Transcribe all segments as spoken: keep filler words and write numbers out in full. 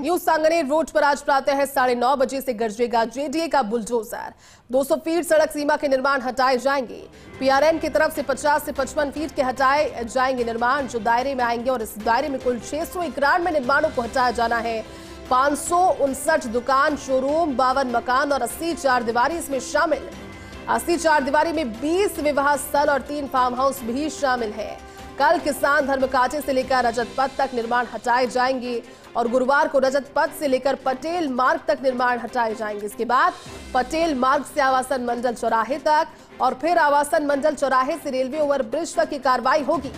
New Sanganer road पर आज प्रातः साढ़े नौ बजे से गरजेगा जेडीए का बुलडोजर। दो सौ फीट सड़क सीमा के निर्माण हटाए जाएंगे। पीआरएन की तरफ से पचास से पचपन फीट के हटाए जाएंगे निर्माण, जो दायरे में आएंगे, और इस दायरे में कुल छह सौ इक्यानवे निर्माणों को हटाया जाना है। पांच सौ उनसठ दुकान, शोरूम, बावन मकान और अस्सी चार दीवारी इसमें शामिल। अस्सी चार दीवारी में बीस विवाह स्थल और तीन फार्म हाउस भी शामिल है। कल किसान धर्मकाचे से लेकर रजत पथ तक निर्माण हटाए जाएंगे और गुरुवार को रजत पथ से लेकर पटेल मार्ग तक निर्माण हटाए जाएंगे। इसके बाद पटेल मार्ग से आवासन मंडल चौराहे तक और फिर आवासन मंडल चौराहे से रेलवे ओवरब्रिज तक की कार्रवाई होगी।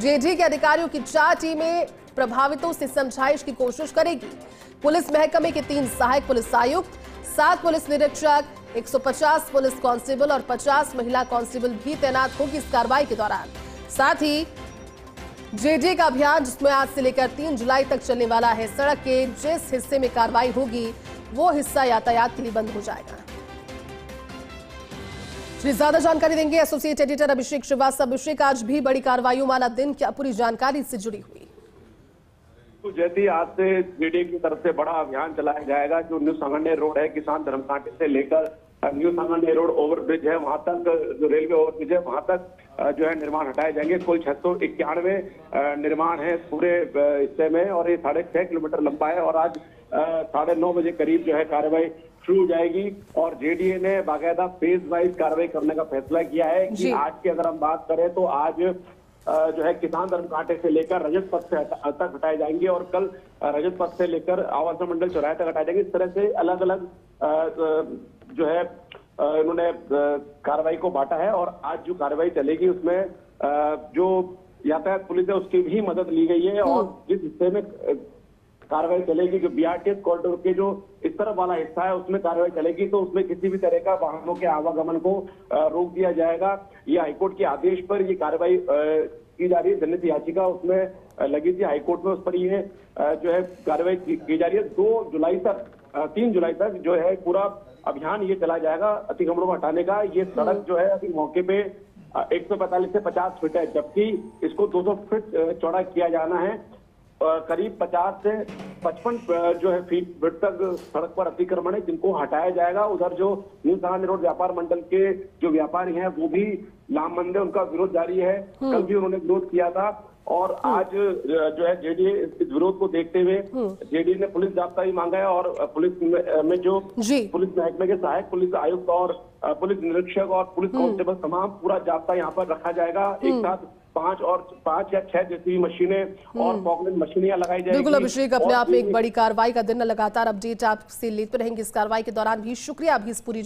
जेडी के अधिकारियों की चार टीमें प्रभावितों से समझाइश की कोशिश करेगी। पुलिस महकमे के तीन सहायक पुलिस आयुक्त, सात पुलिस निरीक्षक, एक सौ पचास पुलिस कांस्टेबल और पचास महिला कांस्टेबल भी तैनात होगी इस कार्रवाई के दौरान। साथ ही जेडीए का अभियान, जिसमें आज से लेकर तीन जुलाई तक चलने वाला है, सड़क के जिस हिस्से में कार्रवाई होगी वो हिस्सा यातायात के लिए बंद हो जाएगा। ज्यादा जानकारी देंगे एसोसिएट एडिटर अभिषेक श्रीवास्तव। अभिषेक, आज भी बड़ी कार्रवाई वाला दिन, क्या पूरी जानकारी इससे जुड़ी हुई? तो जैसे आज से जेडीए की तरफ से बड़ा अभियान चलाया जाएगा। जो न्यू सांगानेर रोड है, किसान धर्मकांटे से लेकर न्यू सांगानेर रोड ओवरब्रिज है, वहां तक जो रेलवे ओवरब्रिज है वहां तक जो है निर्माण हटाए जाएंगे। कुल छह सौ इक्यानवे निर्माण है पूरे हिस्से में और ये साढ़े छह किलोमीटर लंबा है और आज साढ़े नौ बजे करीब जो है कार्रवाई शुरू हो जाएगी। और जेडीए ने बाकायदा फेज वाइज कार्रवाई करने का फैसला किया है कि आज की अगर हम बात करें तो आज जो है किसान धर्मकांटे से लेकर रजत पथ से तक हटाए जाएंगे और कल रजत पथ से लेकर आवासन मंडल चौराहे तक हटाए जाएंगे। इस तरह से अलग अलग जो है इन्होंने कार्रवाई को बांटा है और आज जो कार्रवाई चलेगी उसमें जो यातायात पुलिस है उसकी भी मदद ली गई है। और जिस हिस्से में कार्रवाई चलेगी, जो बीआरटीएस कॉरिडोर के जो इस तरफ वाला हिस्सा है उसमें कार्रवाई चलेगी, तो उसमें किसी भी तरह का वाहनों के आवागमन को रोक दिया जाएगा। ये हाईकोर्ट के आदेश पर ये कार्रवाई की जा रही है। जनहित याचिका उसमें लगी थी हाईकोर्ट में, उस पर ये जो है कार्रवाई की जा रही है। दो जुलाई तक तीन जुलाई तक जो है पूरा अभियान ये चला जाएगा अतिक्रमणों को हटाने का। ये सड़क जो है अभी मौके पे एक सौ पैंतालीस से पचास फीट है, जबकि इसको दो सौ फीट चौड़ा किया जाना है। करीब पचास से पचपन जो है फीट फीट तक सड़क पर अतिक्रमण है जिनको हटाया जाएगा। उधर जो न्यू सांगानेर रोड व्यापार मंडल के जो व्यापारी हैं वो भी लामबंद है, उनका विरोध जारी है। कल भी उन्होंने विरोध किया था और आज जो है जेडीए इस विरोध को देखते हुए जेडीए ने पुलिस जाब्ता ही मांगा है और पुलिस में जो पुलिस महकमे के सहायक पुलिस आयुक्त और पुलिस निरीक्षक और पुलिस कांस्टेबल तमाम पूरा जाब्ता यहाँ पर रखा जाएगा। एक साथ पांच और पांच या छह जैसी मशीनें और पॉकलेट मशीनियां लगाई जाएगी। बिल्कुल अभिषेक, अपने आप में एक बड़ी कार्रवाई का दिन। लगातार अपडेट आपसे लेते रहेंगे इस कार्रवाई के दौरान भी। शुक्रिया। अभी इस पूरी